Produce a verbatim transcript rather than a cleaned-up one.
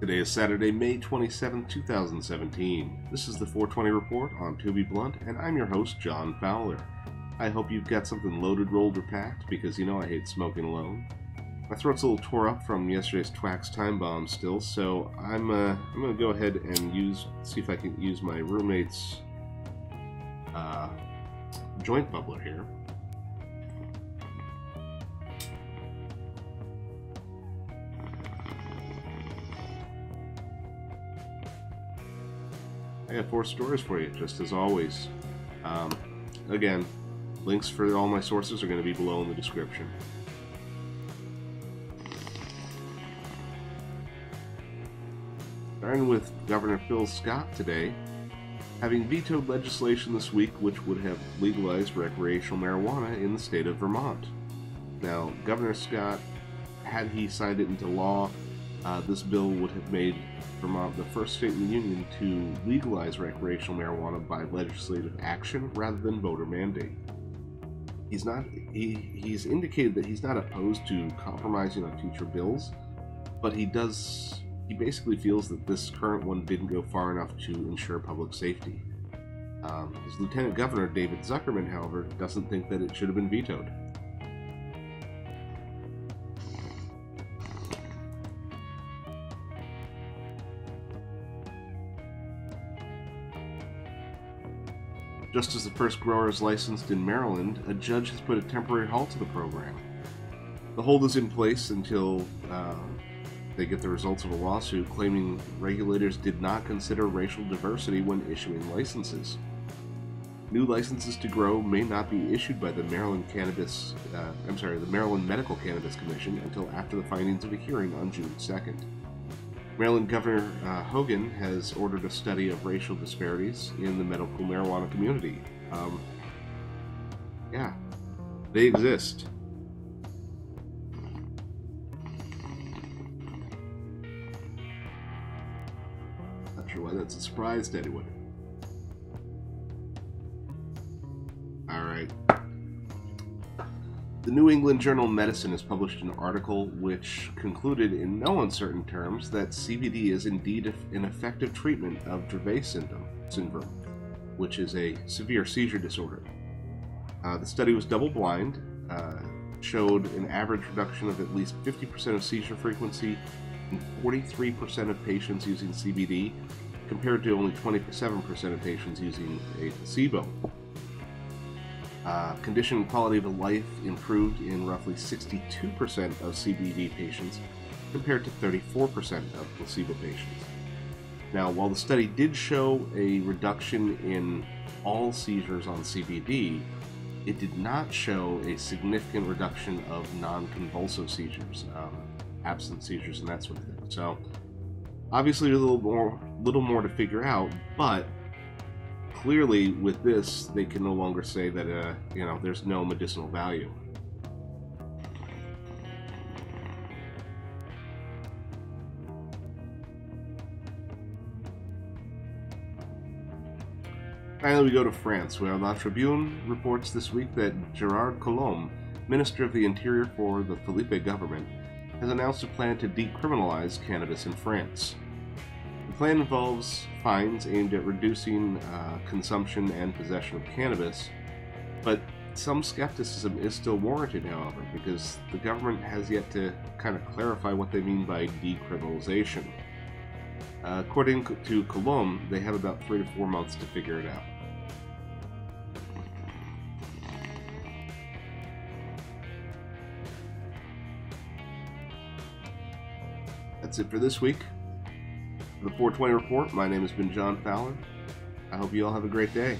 Today is Saturday, May twenty-seventh, two thousand seventeen. This is the four twenty Report on To Be Blunt, and I'm your host, John Fowler. I hope you've got something loaded, rolled, or packed, because you know I hate smoking alone. My throat's a little tore up from yesterday's Twax time bomb still, so I'm uh, I'm gonna go ahead and use see if I can use my roommate's uh, joint bubbler here. I have four stories for you, just as always. Um, again, links for all my sources are going to be below in the description. Starting with Governor Phil Scott today, having vetoed legislation this week which would have legalized recreational marijuana in the state of Vermont. Now, Governor Scott, had he signed it into law, Uh, this bill would have made Vermont the first state in the Union to legalize recreational marijuana by legislative action rather than voter mandate. He's not, he, he's indicated that he's not opposed to compromising on future bills, but he does, he basically feels that this current one didn't go far enough to ensure public safety. Um, his Lieutenant Governor, David Zuckerman, however, doesn't think that it should have been vetoed. Just as the first grower is licensed in Maryland, a judge has put a temporary halt to the program. The hold is in place until uh, they get the results of a lawsuit claiming regulators did not consider racial diversity when issuing licenses. New licenses to grow may not be issued by the Maryland Cannabis, uh, I'm sorry, the Maryland Medical Cannabis Commission until after the findings of a hearing on June second. Maryland Governor uh, Hogan has ordered a study of racial disparities in the medical marijuana community. Um, yeah, they exist. Not sure why that's a surprise to anyone. Alright. The New England Journal of Medicine has published an article which concluded in no uncertain terms that C B D is indeed an effective treatment of Dravet syndrome, which is a severe seizure disorder. Uh, the study was double-blind, uh, showed an average reduction of at least fifty percent of seizure frequency in forty-three percent of patients using C B D, compared to only twenty-seven percent of patients using a placebo. Uh, condition and quality of life improved in roughly sixty-two percent of C B D patients compared to thirty-four percent of placebo patients. Now, while the study did show a reduction in all seizures on C B D, it did not show a significant reduction of non-convulsive seizures, um, absent seizures and that sort of thing. So, obviously a little more, little more to figure out, but clearly, with this, they can no longer say that, uh, you know, there's no medicinal value. Finally, we go to France, where La Tribune reports this week that Gerard Collomb, Minister of the Interior for the Philippe government, has announced a plan to decriminalize cannabis in France. The plan involves fines aimed at reducing uh, consumption and possession of cannabis, but some skepticism is still warranted, however, because the government has yet to kind of clarify what they mean by decriminalization. Uh, according to Collomb, they have about three to four months to figure it out. That's it for this week. The four twenty Report, my name has been John Fowler. I hope you all have a great day.